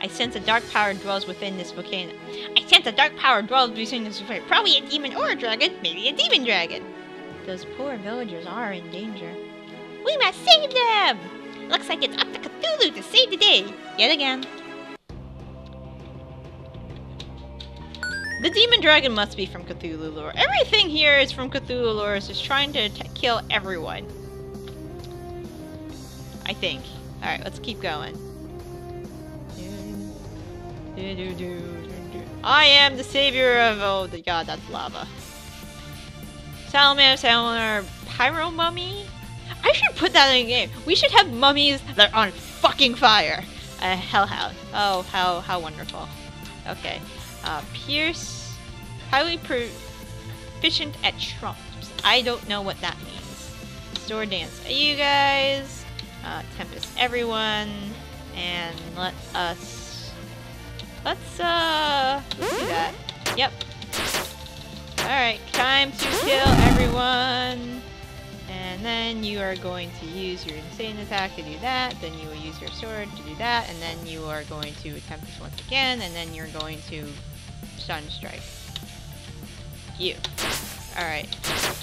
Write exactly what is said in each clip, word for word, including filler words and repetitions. I sense a dark power dwells within this volcano. I sense a dark power dwells within this volcano. Probably a demon or a dragon. Maybe a demon dragon. Those poor villagers are in danger. We must save them! Looks like it's up to Cthulhu to save the day. Yet again. The demon dragon must be from Cthulhu lore. Everything here is from Cthulhu lore. It's just trying to t kill everyone. I think. Alright, let's keep going. I am the savior of... Oh, the god, that's lava. Salamander, Salamander, Pyro Mummy? I should put that in a game. We should have mummies that are on fucking fire. Uh, Hellhound. Oh, how how wonderful. Okay. Uh, Pierce. Highly proficient at trumps. I don't know what that means. Sword dance. You guys. Uh, Tempest. Everyone. And let us... Let's, uh... Let's do that. Yep. Alright. Time to kill everyone. And then you are going to use your insane attack to do that, then you will use your sword to do that, and then you are going to attempt this once again, and then you're going to stun strike. You. Alright.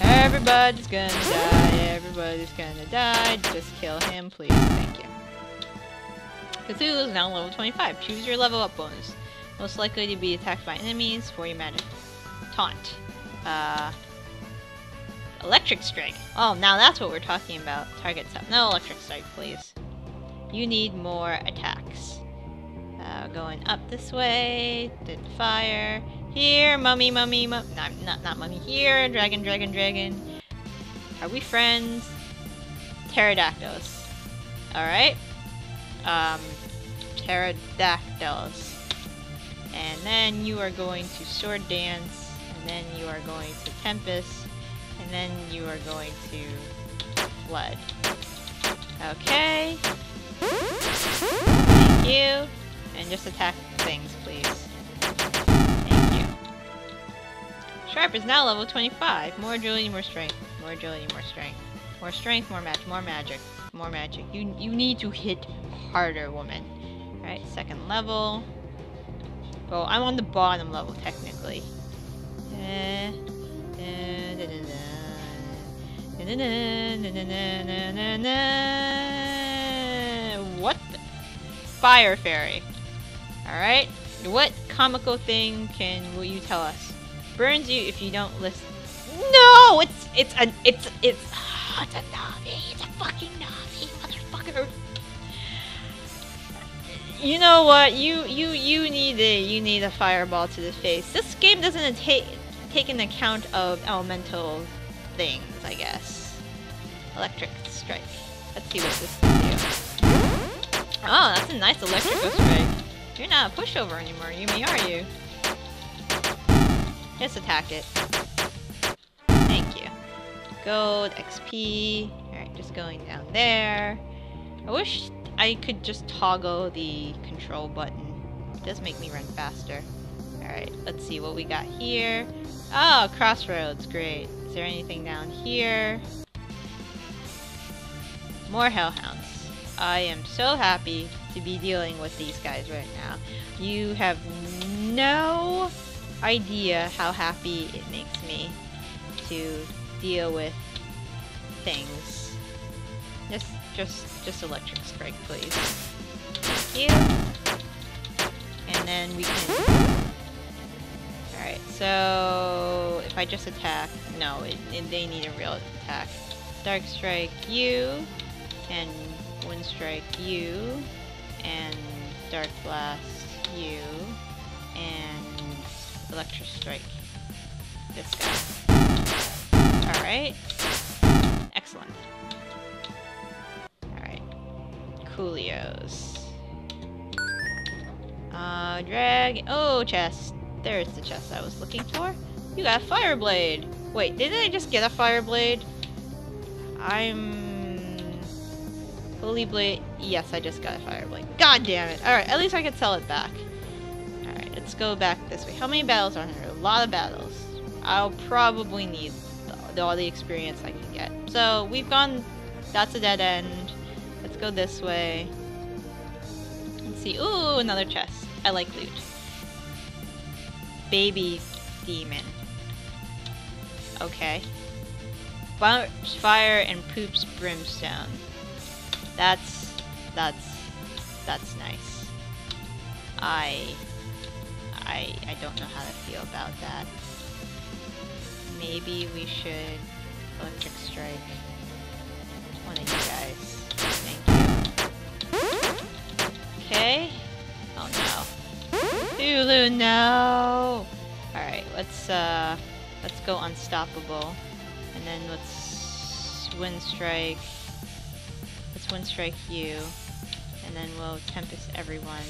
Everybody's gonna die, everybody's gonna die, just kill him, please, thank you. Cthulhu's now level twenty-five. Choose your level up bonus. Most likely to be attacked by enemies for your magic. Taunt. Uh... Electric strike. Oh, now that's what we're talking about. Target stuff. No electric strike, please. You need more attacks. Uh, going up this way. Did fire. Here, mummy, mummy, mummy. No, not, not mummy. Here, dragon, dragon, dragon. Are we friends? Pterodactyls. Alright. Um, pterodactyls. And then you are going to sword dance. And then you are going to tempest. And then you are going to flood. Okay. Thank you. And just attack things, please. Thank you. Sharp is now level twenty-five. More agility, more strength. More agility, more strength. More strength, more magic, more magic. More magic. You you need to hit harder, woman. Alright, second level. Well, I'm on the bottom level, technically. Eh. What the? Fire fairy. Alright. What comical thing can will you tell us? Burns you if you don't listen. No! It's it's a it's it's oh, it's a Navi. It's a fucking Navi, motherfucker. You know what? You you you need a you need a fireball to the face. This game doesn't take take an account of elemental things, I guess. Electric strike. Let's see what this can do. Oh, that's a nice electrical strike. You're not a pushover anymore, Yumi, are you? Just attack it. Thank you. Gold, X P. Alright, just going down there. I wish I could just toggle the control button. It does make me run faster. Alright, let's see what we got here. Oh, crossroads, great. Is there anything down here? More hellhounds. I am so happy to be dealing with these guys right now. You have no idea how happy it makes me to deal with things. Just, just, just electric strike, please. Thank you. And then we can... Alright, so if I just attack, no, it, it, they need a real attack. Dark strike you, and wind strike you, and dark blast you, and electric strike this guy. Alright, excellent. Alright, coolios. Uh, drag, oh, chest. There's the chest I was looking for. You got a fire blade. Wait, didn't I just get a fire blade? I'm... Holy blade. Yes, I just got a fire blade. God damn it. Alright, at least I could sell it back. Alright, let's go back this way. How many battles are there? A lot of battles. I'll probably need the, all the experience I can get. So, we've gone... That's a dead end. Let's go this way. see. Ooh, another chest. I like loot. Baby demon. Okay. Barks fire and poops brimstone. That's that's that's nice. I I I don't know how to feel about that. Maybe we should electric strike one of you guys. Thank you. Okay. Oh no. Hulu, no. Alright, let's uh let's go unstoppable. And then let's wind strike. Let's wind strike you. And then we'll tempest everyone.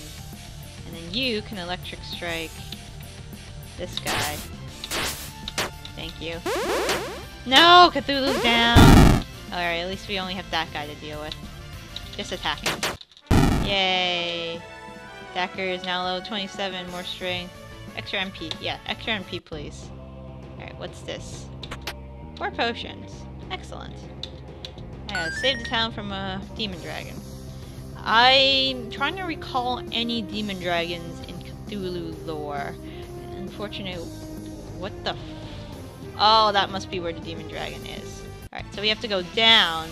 And then you can electric strike this guy. Thank you. No! Cthulhu's down! Alright, at least we only have that guy to deal with. Just attack him. Yay! Dacker is now level twenty-seven, more strength. Extra M P. Yeah, extra M P please. Alright, what's this? Four potions. Excellent. I gotta save the town from a demon dragon. I'm trying to recall any demon dragons in Cthulhu lore. Unfortunately, what the f- Oh, that must be where the demon dragon is. Alright, so we have to go down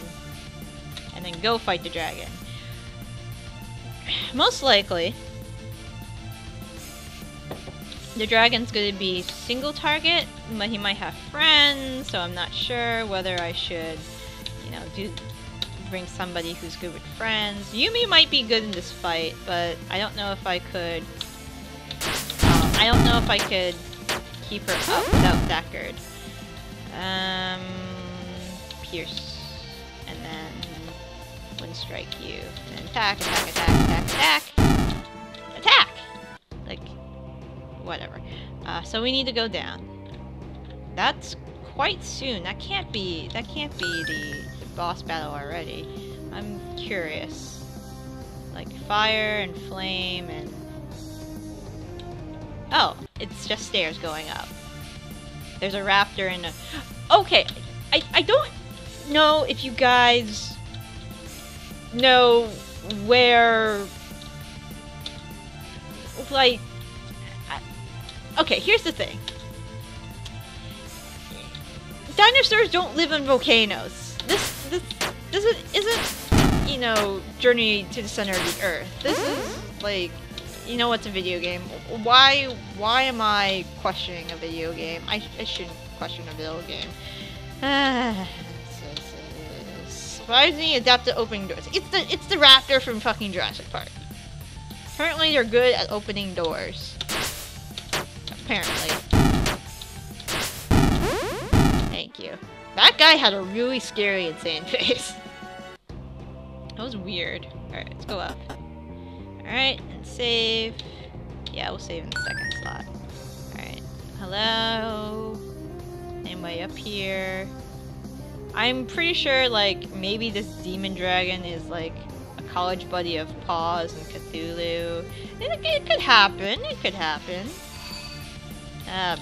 and then go fight the dragon. Most likely, the dragon's going to be single target, but he might have friends, so I'm not sure whether I should, you know, do bring somebody who's good with friends. Yumi might be good in this fight, but I don't know if I could. Uh, I don't know if I could keep her up without Deckard. Um, Pierce, and then wind strike you, and then attack, attack, attack, attack, attack, attack. Like. Whatever. Uh, so we need to go down. That's quite soon. That can't be. That can't be the, the boss battle already. I'm curious. Like fire and flame and. Oh, it's just stairs going up. There's a raptor and a. Okay, I I don't know if you guys know where. Like. Okay, here's the thing. Dinosaurs don't live in volcanoes. This this this isn't, you know, Journey to the Center of the Earth. This is like, you know, what's a video game? Why why am I questioning a video game? I, I shouldn't question a video game. Ah, surprisingly adept at opening doors. It's the it's the raptor from fucking Jurassic Park. Apparently, they're good at opening doors. Apparently. Thank you. That guy had a really scary, insane face. That was weird. Alright, let's go up. Alright, and save. Yeah, we'll save in the second slot. Alright. Hello? Anybody up here? I'm pretty sure, like, maybe this demon dragon is, like, a college buddy of Paws and Cthulhu. It, it could happen. It could happen. Oh,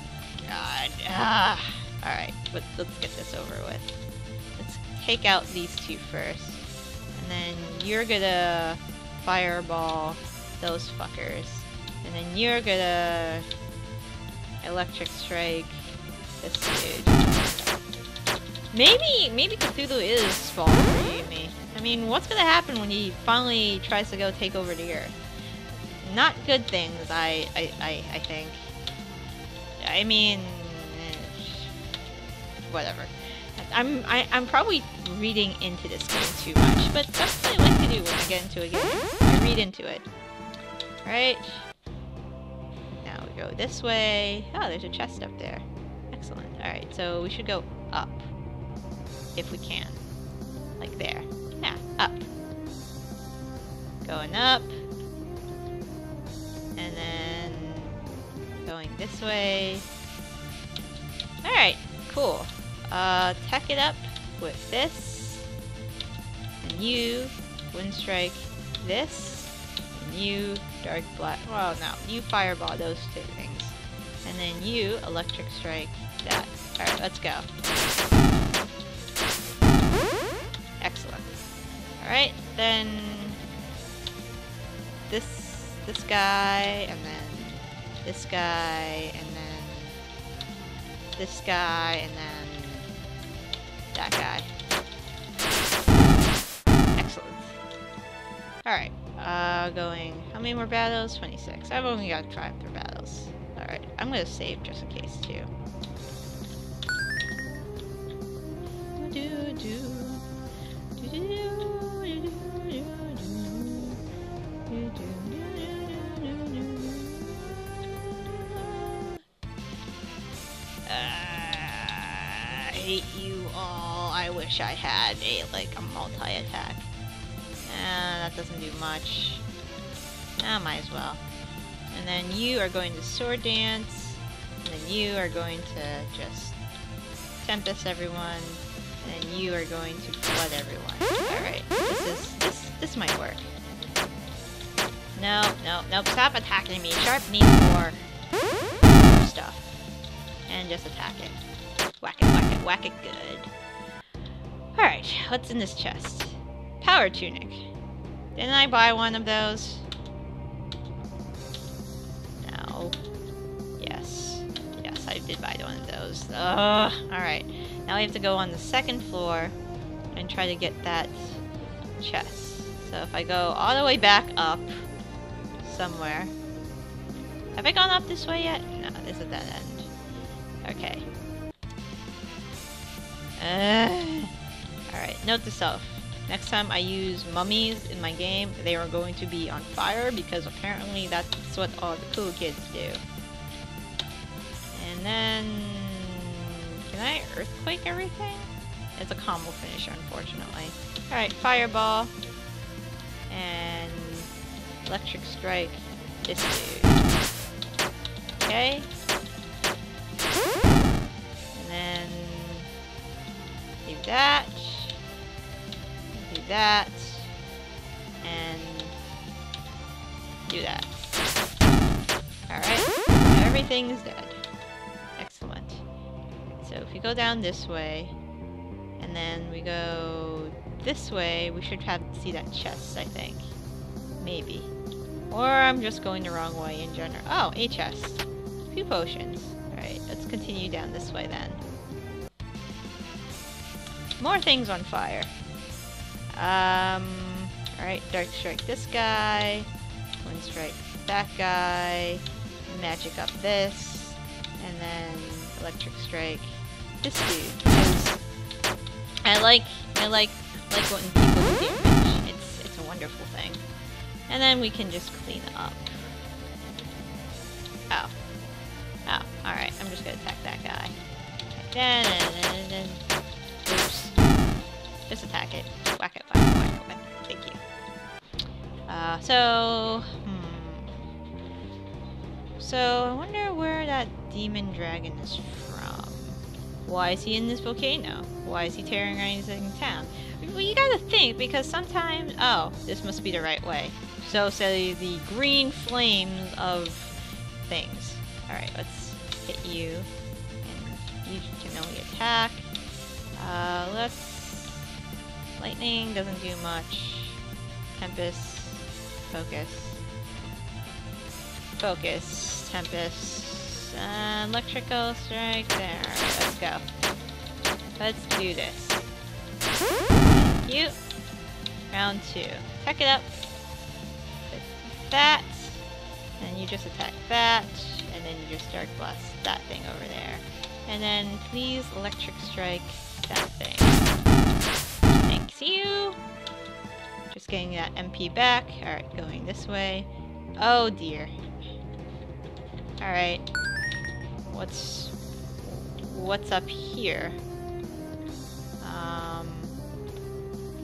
God. Ah. Alright, but let's get this over with. Let's take out these two first. And then you're gonna fireball those fuckers. And then you're gonna electric strike this dude. Maybe, maybe Cthulhu is falling for Yumi. I mean, what's gonna happen when he finally tries to go take over the Earth? Not good things, I, I, I, I think. I mean, whatever. I'm I, I'm probably reading into this game too much, but that's what I like to do when I get into a game. I read into it. Right? Now we go this way. Oh, there's a chest up there. Excellent. Alright, so we should go up. If we can. Like there. Yeah, up. Going up. And then going this way. Alright, cool. Uh, tech it up with this. And you, wind strike this. And you, dark black. Well, no, you fireball those two things. And then you, electric strike that. Alright, let's go. Excellent. Alright, then this. this guy, and then this guy, and then this guy, and then that guy. Excellent. Alright, uh, going... how many more battles? twenty-six. I've only got five more battles. Alright, I'm gonna save just in case, too. I had a like a multi-attack. Ah, that doesn't do much. Ah, might as well. And then you are going to Sword Dance. And then you are going to just Tempest everyone. And then you are going to Blood everyone. Alright, this is this this might work. No, no, no, stop attacking me. Sharp needs more stuff. And just attack it. Whack it, whack it, whack it good. Alright, what's in this chest? Power Tunic. Didn't I buy one of those? No. Yes. Yes, I did buy one of those. Ugh. Alright, now we have to go on the second floor and try to get that chest. So if I go all the way back up somewhere... have I gone up this way yet? No, this is that end. Okay. Uh, Alright, note to self. Next time I use mummies in my game, they are going to be on fire because apparently that's what all the cool kids do. And then... can I earthquake everything? It's a combo finisher, unfortunately. Alright, fireball. And... electric strike. This dude. Okay. And then... do that. Do that. And do that. Alright. Everything is dead. Excellent. So if we go down this way, and then we go this way, we should have to see that chest, I think. Maybe. Or I'm just going the wrong way in general. Oh, a chest. A few potions. Alright, let's continue down this way then. More things on fire. Um, alright, Dark Strike this guy. Wind Strike that guy. Magic up this. And then Electric Strike this dude. Yes. I like, I like, like when people do damage. It's, it's a wonderful thing. And then we can just clean up. Oh. Oh, alright, I'm just gonna attack that guy. Da -da -da -da -da. Just attack it. Whack it, whack it, whack it, whack it. Thank you. Uh, so... Hmm. So, I wonder where that demon dragon is from. Why is he in this volcano? Why is he tearing anything down? Well, you gotta think, because sometimes... oh, this must be the right way. So, say the green flames of things. Alright, let's hit you. And you can only attack. Uh, let's... lightning doesn't do much. Tempest. Focus. Focus. Tempest. Uh, electrical strike. There. Alright, let's go. Let's do this. Thank you. Round two. Attack it up. With that. And you just attack that. And then you just Dark Blast that thing over there. And then please Electric Strike that thing. You just getting that M P back. Alright, going this way. Oh dear. Alright. What's what's up here? Um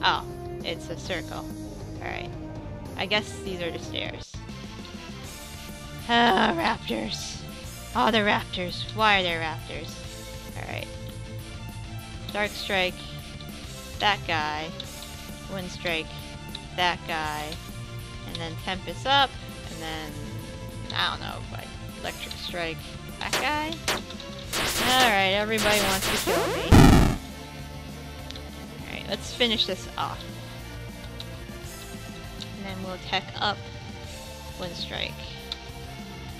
Oh, it's a circle. Alright. I guess these are the stairs. Ah, raptors. Oh, the raptors. Why are there raptors? Alright. Dark Strike. That guy, Wind Strike, that guy, and then Tempest up, and then, I don't know, but Electric Strike, that guy? Alright, everybody wants to kill me. Alright, let's finish this off. And then we'll tech up Wind Strike.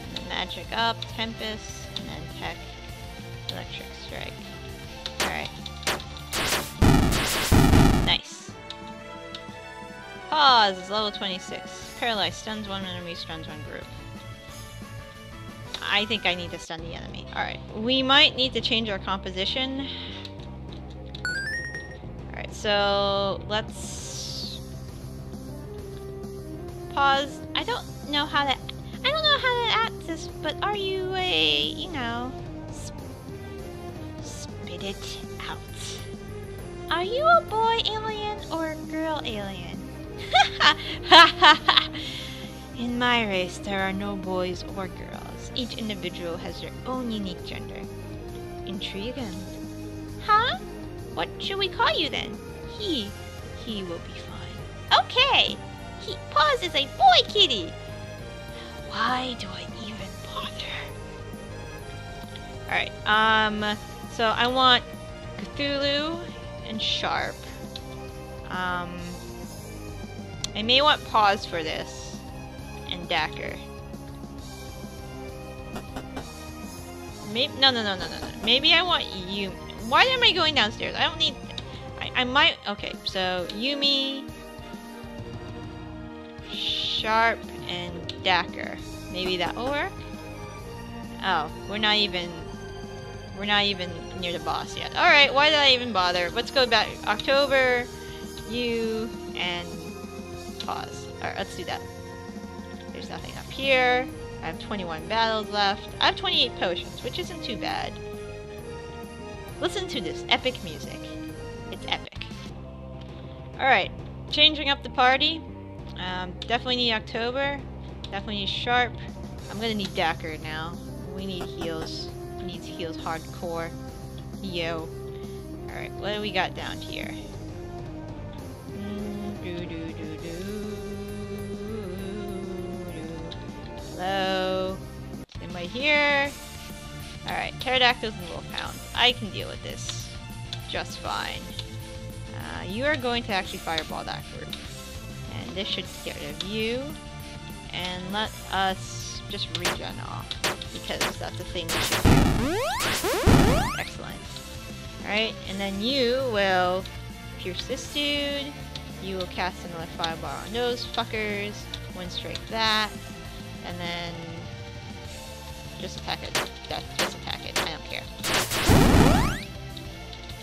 And then Magic up, Tempest, and then Tech, Electric Strike. Alright. Nice. Pause is level twenty-six. Paralyzed, stuns one enemy, stuns one group. I think I need to stun the enemy. Alright. We might need to change our composition. Alright, so let's pause. I don't know how to I don't know how to act this, but are you a you know sp spit it out. Are you a boy alien or a girl alien? In my race, there are no boys or girls. Each individual has their own unique gender. Intriguing. Huh? What should we call you then? He. He will be fine. Okay! He pauses a boy kitty! Why do I even bother? Alright, um... So I want Cthulhu and Sharp. Um... I may want Paws for this. And Dacker. Maybe no, no, no, no, no, no. Maybe I want you. Why am I going downstairs? I don't need. I, I might. Okay, so Yumi, Sharp, and Dacker. Maybe that will work. Oh, we're not even. We're not even near the boss yet. All right. Why did I even bother? Let's go back. October, you, and Pause. All right. Let's do that. There's nothing up here. I have twenty-one battles left. I have twenty-eight potions, which isn't too bad. Listen to this epic music. It's epic. Alright, changing up the party. Um, definitely need October. Definitely need Sharp. I'm gonna need Dacker now. We need heals. We need heals hardcore. Yo. Alright, what do we got down here? Mm, doo doo doo doo. Hello. Am I here? Alright, pterodactyls and wolfhound. I can deal with this just fine. Uh, you are going to actually fireball that group. And this should get rid of you. And let us just regen off. Because that's the thing we should do. Excellent. Alright, and then you will pierce this dude. You will cast another fireball on those fuckers. One strike that. And then just attack it. That, just attack it. I don't care.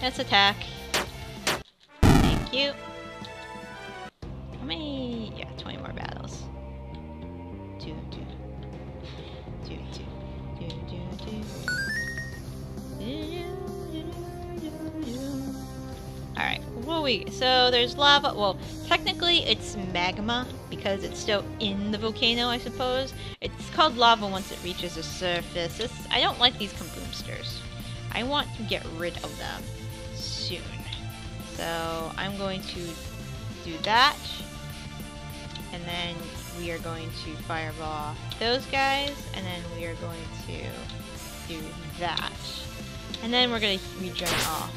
Let's attack. Thank you. How many? Yeah, twenty more battles. Do do do do do do do. All right. Well, we so there's lava. Well, technically it's magma. Because it's still in the volcano, I suppose. It's called lava once it reaches the surface. It's, I don't like these kaboomsters. I want to get rid of them soon. So I'm going to do that. And then we are going to fireball those guys. And then we are going to do that. And then we're going to regen off.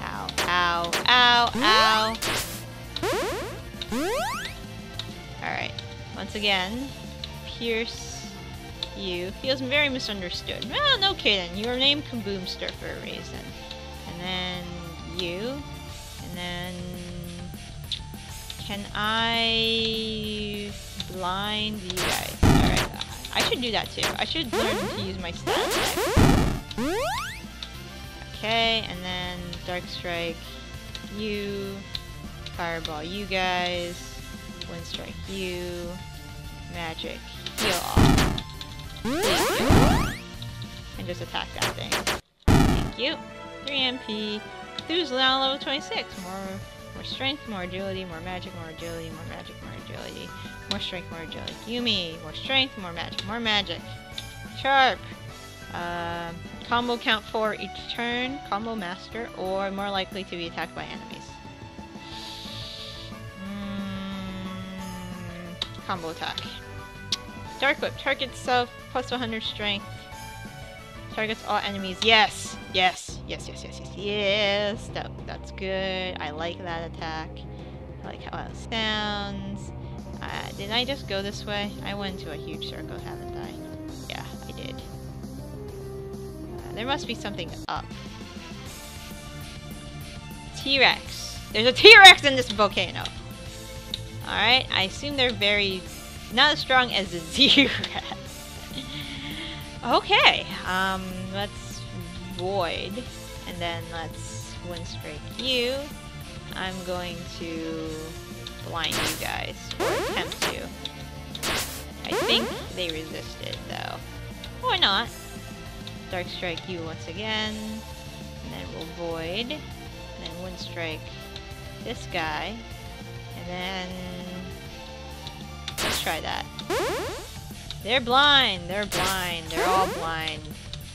Ow, ow, ow, ow. Alright, once again, Pierce you. Feels very misunderstood. Well, okay then, you were named Kaboomster for a reason. And then you. And then... Can I... blind you guys? Alright, I should do that too. I should learn to use my stun. Okay, and then Dark Strike you. Fireball you guys, Wind Strike you, Magic heal off. Thank you. And just attack that thing. Thank you. three M P. Cthulhu's now level twenty-six. More, more strength, more agility, more magic, more agility, more magic, more agility, more strength, more agility. Yumi, more strength, more magic, more magic. Sharp. Uh, combo count for each turn. Combo master, or more likely to be attacked by enemies. Combo attack. Dark Whip targets self plus one hundred strength. Targets all enemies. Yes! Yes! Yes, yes, yes, yes, yes! That, that's good. I like that attack. I like how it sounds. Uh, Didn't I just go this way? I went into a huge circle, haven't I? Yeah, I did. Uh, there must be something up. T-Rex! There's a T-Rex in this volcano! Alright, I assume they're very... not as strong as the Z-Rex. Okay, um, let's void, and then let's windstrike you. I'm going to blind you guys, or attempt to. I think they resisted, though. Or not. Dark strike you once again, and then we'll void, and then windstrike this guy, and then... let's try that. They're blind! They're blind! They're all blind!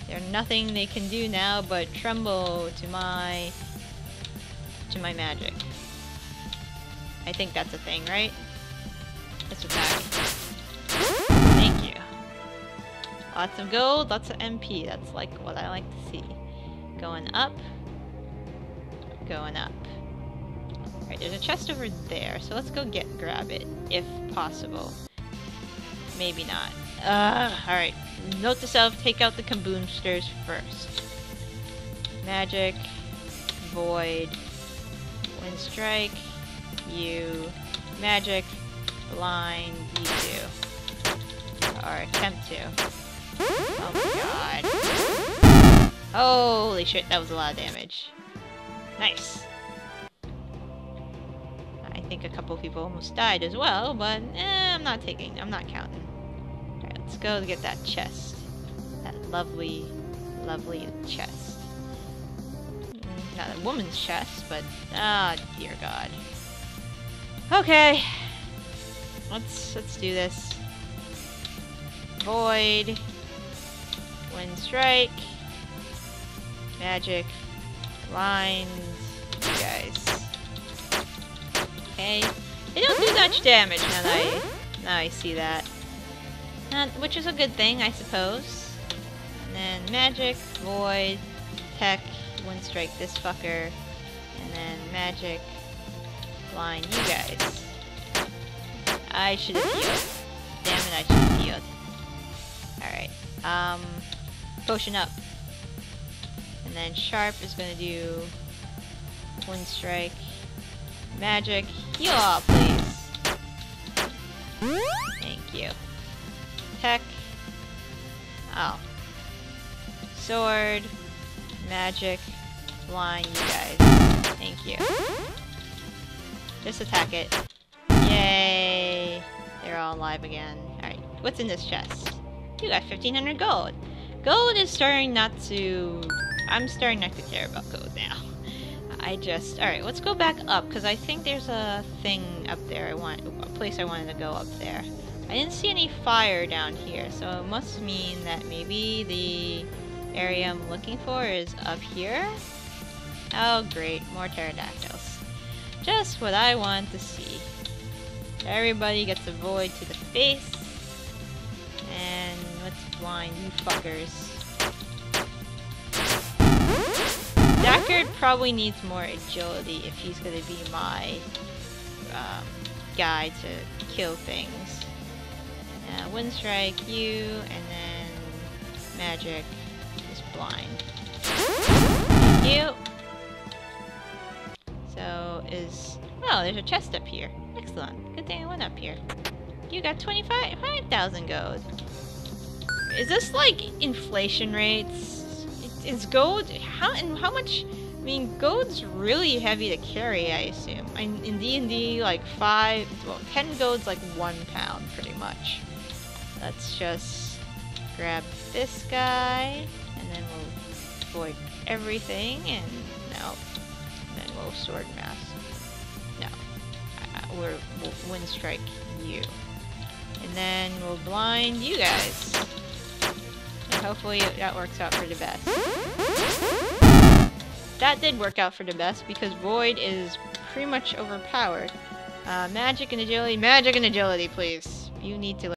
There's nothing they can do now but tremble to my... to my magic. I think that's a thing, right? Let's attack. Thank you. Lots of gold, lots of M P. That's like what I like to see. Going up. Going up. Alright, there's a chest over there, so let's go get grab it, if possible. Maybe not. Uh, Alright, note to self, take out the Kaboomsters first. Magic, void, wind strike, you, magic, blind, you do. Or attempt to. Oh my god. Holy shit, that was a lot of damage. Nice. I think a couple people almost died as well, but eh, I'm not taking, I'm not counting. Let's go get that chest. That lovely, lovely chest. Not a woman's chest, but... ah, oh, dear god. Okay. Let's, let's do this. Void. Wind strike. Magic. Lines. You guys. Okay. They don't do much damage now that I, now I see that. Uh, which is a good thing, I suppose. And then magic, void, tech, wind strike this fucker, and then magic, blind you guys. I should have healed. Damn it, I should have healed. Alright, um, potion up. And then sharp is gonna do wind strike, magic, heal all please. Thank you. Tech. Oh. Sword. Magic. Blind, you guys. Thank you. Just attack it. Yay! They're all alive again. Alright, what's in this chest? You got fifteen hundred gold! Gold is starting not to... I'm starting not to care about gold now. I just... alright, let's go back up, because I think there's a thing up there I want... a place I wanted to go up there. I didn't see any fire down here, so it must mean that maybe the area I'm looking for is up here? Oh great, more pterodactyls. Just what I want to see. Everybody gets a void to the face. And what's blind, you fuckers. Deckard probably needs more agility if he's gonna be my um, guy to kill things. Uh, wind strike you, and then magic is blind. Thank you. So is oh, there's a chest up here. Excellent. Good thing I went up here. You got twenty-five five thousand gold. Is this like inflation rates? Is gold how and how much? I mean, gold's really heavy to carry. I assume. In D and D, like five, well, ten gold's like one pound, pretty much. Let's just grab this guy, and then we'll void everything, and no, and then we'll sword mass. No, uh, we're, we'll wind strike you, and then we'll blind you guys. And hopefully that works out for the best. That did work out for the best because void is pretty much overpowered. Uh, magic and agility, magic and agility, please. You need to.